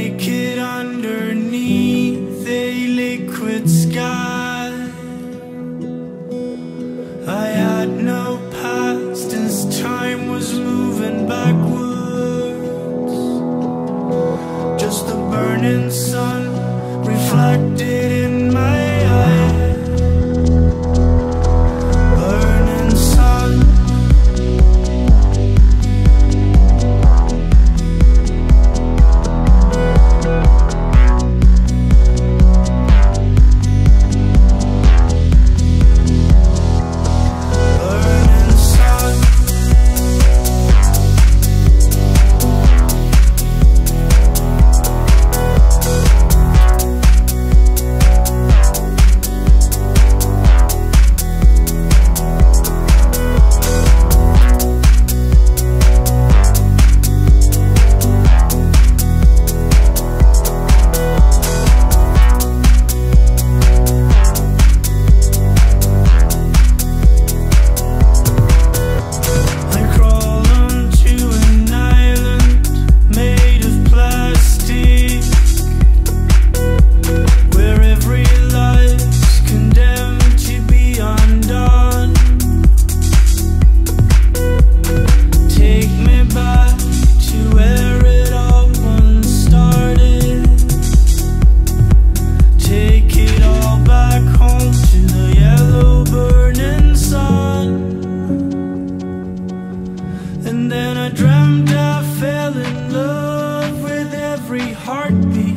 naked underneath a liquid sky. I had no past as time was moving backwards. Just the burning sun reflected in my eyes. And then I dreamt I fell in love with every heartbeat.